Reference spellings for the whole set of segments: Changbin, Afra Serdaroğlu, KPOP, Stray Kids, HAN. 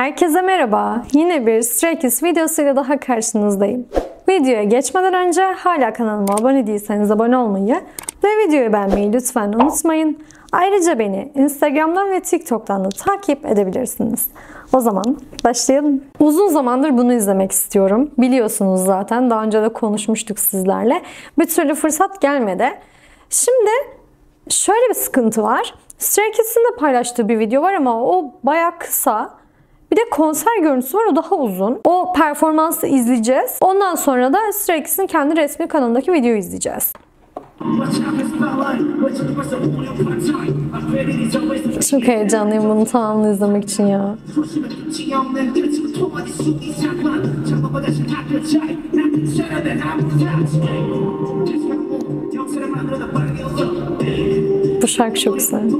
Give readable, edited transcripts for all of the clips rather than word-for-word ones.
Herkese merhaba. Yine bir Stray Kids videosuyla daha karşınızdayım. Videoya geçmeden önce hala kanalıma abone değilseniz abone olmayı ve videoyu beğenmeyi lütfen unutmayın. Ayrıca beni Instagram'dan ve TikTok'tan da takip edebilirsiniz. O zaman başlayalım. Uzun zamandır bunu izlemek istiyorum. Biliyorsunuz zaten daha önce de konuşmuştuk sizlerle. Bir türlü fırsat gelmedi. Şimdi şöyle bir sıkıntı var. Stray Kids'in de paylaştığı bir video var ama o bayağı kısa. Bir de konser görüntüsü var, o daha uzun. O performansı izleyeceğiz. Ondan sonra da Stray Kids'in kendi resmi kanalındaki videoyu izleyeceğiz. Çok heyecanlıyım bunu tamamını izlemek için ya. Bu şarkı çok güzel.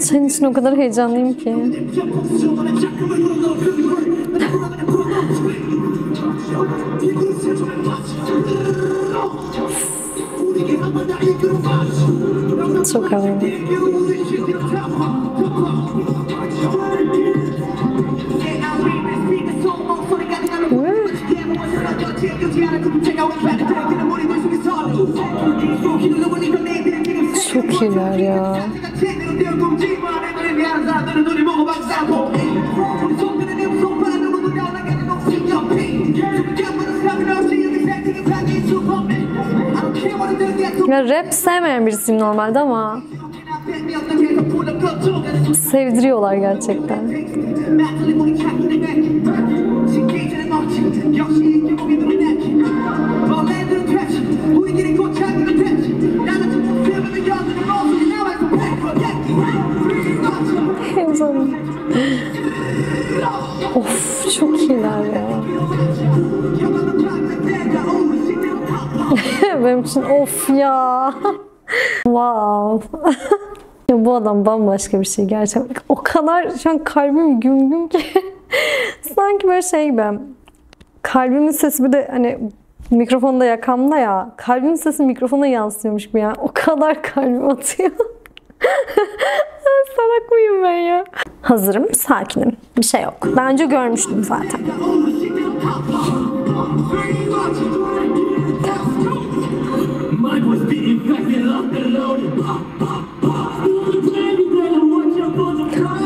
Senin için o kadar heyecanlıyım ki. Çok havalı. Çok iyiler ya. Ya rap sevmeyen birisiyim normalde ama sevdiriyorlar gerçekten. Of çok iyiler ya. Benim için of ya. Wow. Ya bu adam bambaşka bir şey gerçekten. O kadar şu an kalbim güm güm ki. Sanki böyle şey gibi. Kalbimin sesi bir de hani mikrofonda yakamda ya. Kalbimin sesi mikrofona yansıyormuş gibi ya. O kadar kalbim atıyor. Salak mıyım ben ya? Hazırım, sakinim. Bir şey yok. Daha önce görmüştüm zaten.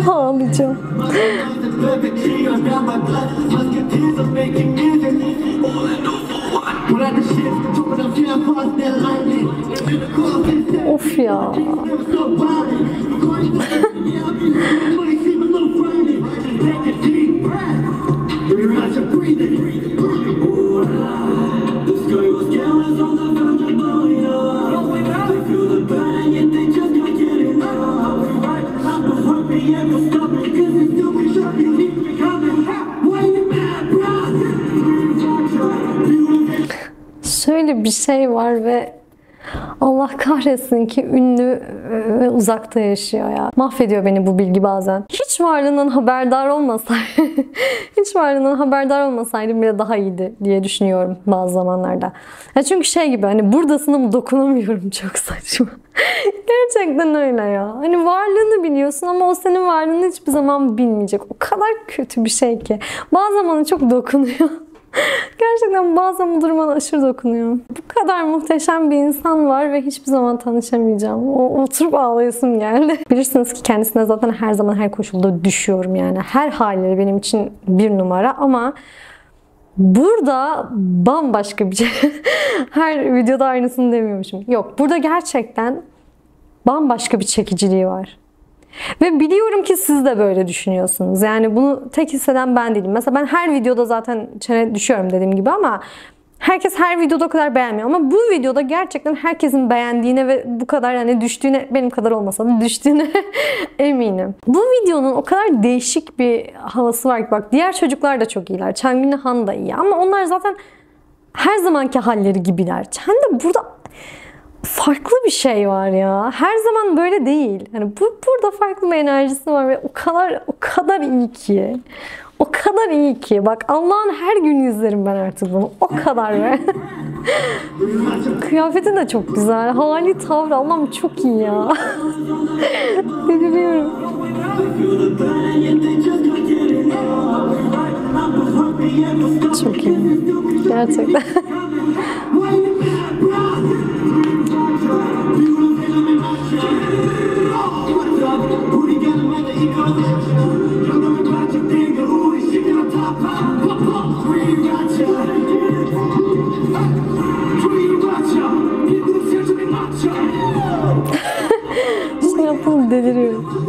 Ağlayacağım. Of ya. Şöyle bir şey var ve Allah kahretsin ki ünlü ve uzakta yaşıyor ya. Mahvediyor beni bu bilgi bazen. Hiç varlığından haberdar olmasaydım bile daha iyiydi diye düşünüyorum bazı zamanlarda. Ya çünkü şey gibi hani buradasınım dokunamıyorum, çok saçma. Gerçekten öyle ya. Hani varlığını biliyorsun ama o senin varlığını hiçbir zaman bilmeyecek. O kadar kötü bir şey ki. Bazı zamanı çok dokunuyor. Gerçekten bazen bu duruma aşırı dokunuyor. Bu kadar muhteşem bir insan var ve hiçbir zaman tanışamayacağım. Oturup ağlayasım geldi. Bilirsiniz ki kendisine zaten her zaman her koşulda düşüyorum yani. Her haliyle benim için bir numara ama burada bambaşka bir şey. Her videoda aynısını demiyormuşum. Yok, burada gerçekten bambaşka bir çekiciliği var. Ve biliyorum ki siz de böyle düşünüyorsunuz. Yani bunu tek hisseden ben değilim. Mesela ben her videoda zaten çene düşüyorum dediğim gibi ama herkes her videoda o kadar beğenmiyor. Ama bu videoda gerçekten herkesin beğendiğine ve bu kadar hani düştüğüne, benim kadar olmasa da düştüğüne eminim. Bu videonun o kadar değişik bir havası var ki bak diğer çocuklar da çok iyiler. Changbin ve HAN da iyi ama onlar zaten her zamanki halleri gibiler. Çen de burada farklı bir şey var ya. Her zaman böyle değil. Hani burada farklı bir enerjisi var ve o kadar iyi ki. O kadar iyi ki. Bak Allah'ın her gün izlerim ben artık bunu. O kadar be. Kıyafeti de çok güzel. Hali, tavrı, Allah'ım çok iyi ya. Deliriyorum. Çok iyi. Gerçekten. Şunu yapalım, deliriyorum.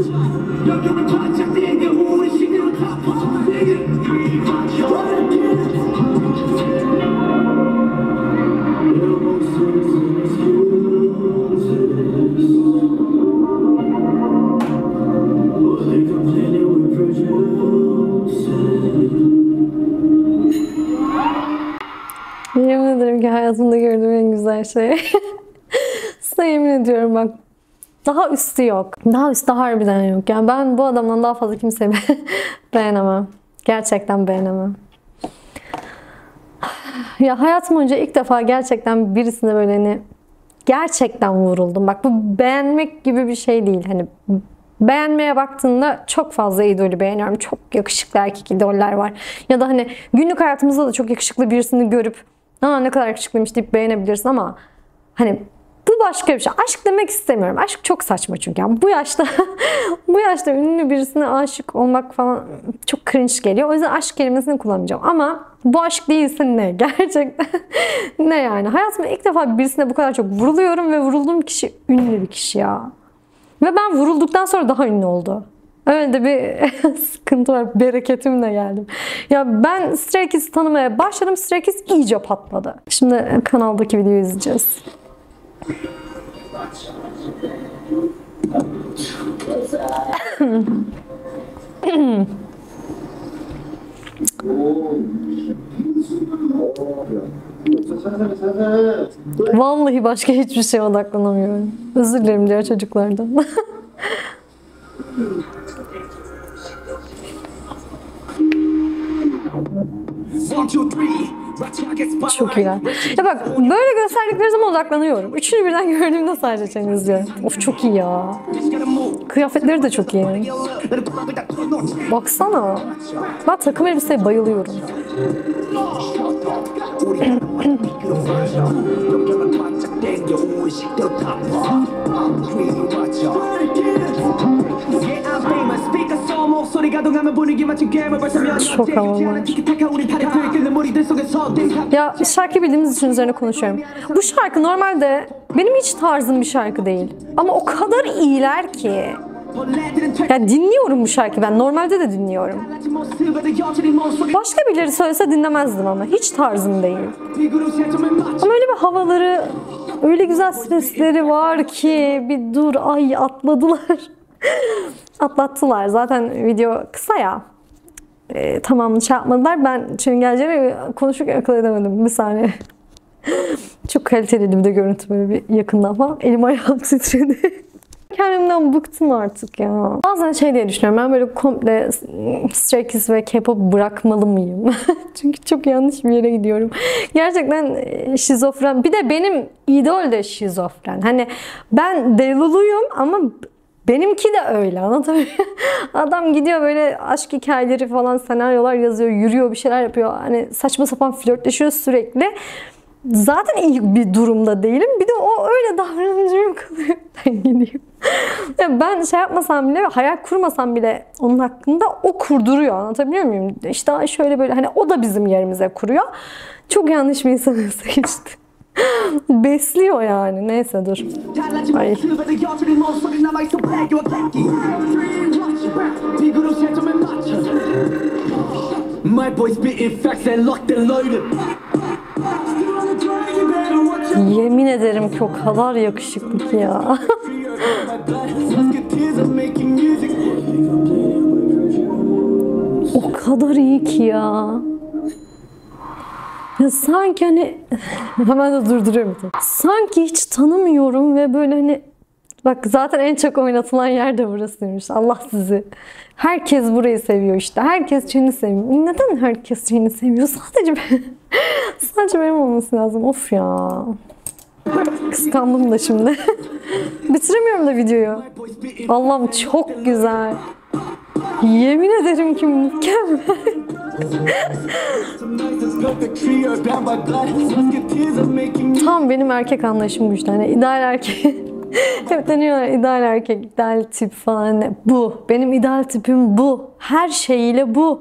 Yemin ederim ki hayatımda gördüğüm en güzel şey. Size yemin ediyorum bak. Daha üstü yok. Daha üstü harbiden yok. Yani ben bu adamdan daha fazla kimseyi beğenemem. Gerçekten beğenemem. Ya hayatım boyunca ilk defa gerçekten birisine böyle hani gerçekten vuruldum. Bak bu beğenmek gibi bir şey değil. Hani beğenmeye baktığında çok fazla idolü beğeniyorum. Çok yakışıklı erkek idoller var. Ya da hani günlük hayatımızda da çok yakışıklı birisini görüp "Aa ne kadar yakışıklıymış" deyip beğenebilirsin ama hani bu başka bir şey. Aşk demek istemiyorum. Aşk çok saçma çünkü. Yani bu yaşta bu yaşta ünlü birisine aşık olmak falan çok cringe geliyor. O yüzden aşk kelimesini kullanmayacağım. Ama bu aşk değilse ne? Gerçekten ne yani? Hayatımda ilk defa birisine bu kadar çok vuruluyorum ve vurulduğum kişi ünlü bir kişi ya. Ve ben vurulduktan sonra daha ünlü oldu. Öyle de bir sıkıntı var. Bereketimle geldim. Ya ben Stray Kids'i tanımaya başladım. Stray Kids iyice patladı. Şimdi kanaldaki videoyu izleyeceğiz. Vallahi başka hiçbir şeye odaklanamıyorum. Özür dilerim diğer çocuklardan. Çok iyi. Ya bak böyle gösterdikleri zaman odaklanıyorum. Üçünü birden gördüğümde sadece seni izliyorum. Of çok iyi ya. Kıyafetleri de çok iyi. Baksana. Ben takım elbiseye bayılıyorum. Çok havalı. Ya şarkı bildiğimiz için üzerine konuşuyorum. Bu şarkı normalde benim hiç tarzım bir şarkı değil. Ama o kadar iyiler ki. Ya dinliyorum bu şarkıyı ben. Normalde de dinliyorum. Başka birileri söylese dinlemezdim ama. Hiç tarzım değil. Ama öyle bir havaları, öyle güzel sesleri var ki. Bir dur, ay atladılar. Atlattılar. Zaten video kısa ya. Tamamını çarpmadılar. Ben Çengelce'yle konuşurken akıl edemedim. Bir saniye. Çok kaliteliydi bir de görüntü böyle bir yakından falan. Elim ayağım titredi. Kendimden bıktım artık ya. Bazen şey diye düşünüyorum. Ben böyle komple Stray Kids ve K-pop bırakmalı mıyım? Çünkü çok yanlış bir yere gidiyorum. Gerçekten şizofren. Bir de benim idol de şizofren. Hani ben deluluyum ama benimki de öyle. Anlatabiliyor. Adam gidiyor böyle aşk hikayeleri falan senaryolar yazıyor, yürüyor, bir şeyler yapıyor. Hani saçma sapan flörtleşiyor sürekli. Zaten iyi bir durumda değilim. Bir de o öyle davranıcım kalıyor. Ben gidiyorum. Yani ben şey yapmasam bile, hayal kurmasam bile onun hakkında o kurduruyor. Anlatabiliyor muyum? İşte şöyle böyle hani o da bizim yerimize kuruyor. Çok yanlış bir insanı seçti. Besliyor yani. Neyse dur. Ay. Yemin ederim ki o kadar yakışıklı ki ya. O kadar iyi ki ya. Ya sanki hani hemen de durduruyorum. Sanki hiç tanımıyorum ve böyle hani bak zaten en çok oynatılan yer de burasıymış. Allah sizi. Herkes burayı seviyor işte. Herkes Çin'i seviyor. Neden herkes Çin'i seviyor? Sadece benim olması lazım. Of ya. Kıskandım da şimdi. Bitiremiyorum da videoyu. Allah'ım çok güzel. Yemin ederim ki mükemmel. Tam benim erkek anlayışım bu işte. Hani ideal erkek. Hep deniyorlar ideal erkek, ideal tip falan. Bu. Benim ideal tipim bu. Her şeyiyle bu.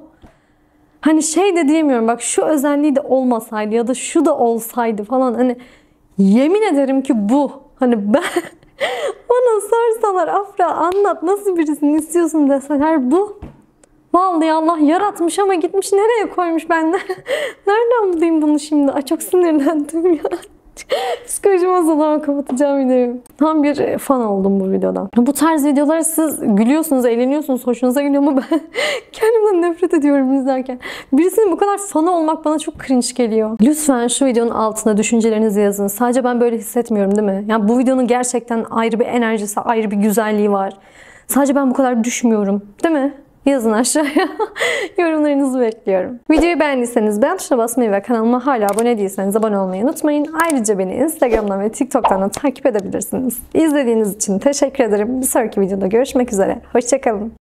Hani şey de diyemiyorum. Bak şu özelliği de olmasaydı ya da şu da olsaydı falan. Hani yemin ederim ki bu. Hani ben... Bana sorsalar Afra anlat nasıl birisini istiyorsun deseler bu. Vallahi Allah yaratmış ama gitmiş nereye koymuş benden. Nereden bulayım bunu şimdi? Ay çok sinirlendim ya. Psikolojim azalama kapatacağım videoyu. Tam bir fan oldum bu videodan. Bu tarz videolar siz gülüyorsunuz, eğleniyorsunuz, hoşunuza gidiyor ama ben kendimden nefret ediyorum izlerken. Birisinin bu kadar fanı olmak bana çok cringe geliyor. Lütfen şu videonun altına düşüncelerinizi yazın. Sadece ben böyle hissetmiyorum değil mi? Yani bu videonun gerçekten ayrı bir enerjisi, ayrı bir güzelliği var. Sadece ben bu kadar düşmüyorum değil mi? Yazın aşağıya. Yorumlarınızı bekliyorum. Videoyu beğendiyseniz beğen tuşuna basmayı ve kanalıma hala abone değilseniz abone olmayı unutmayın. Ayrıca beni Instagram'dan ve TikTok'tan da takip edebilirsiniz. İzlediğiniz için teşekkür ederim. Bir sonraki videoda görüşmek üzere. Hoşçakalın.